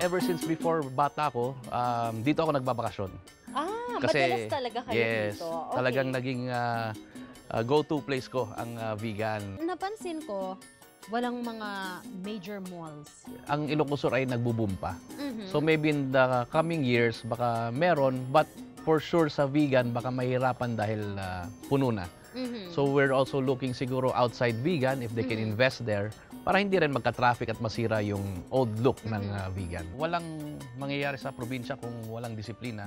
ever since before bata ako, dito ako nagbabakasyon. Ah, kasi, madalas talaga kayo dito. Okay. Talagang naging go-to place ko ang Vigan. Napansin ko, walang mga major malls. Ang Ilocos Sur ay nagbo-boom pa. So maybe in the coming years, baka meron, but for sure sa Vigan, baka mahirapan dahil puno na. So we're also looking siguro outside Vigan if they can invest there para hindi rin magka-traffic at masira yung old look ng Vigan. Walang mangyayari sa probinsya kung walang disiplina.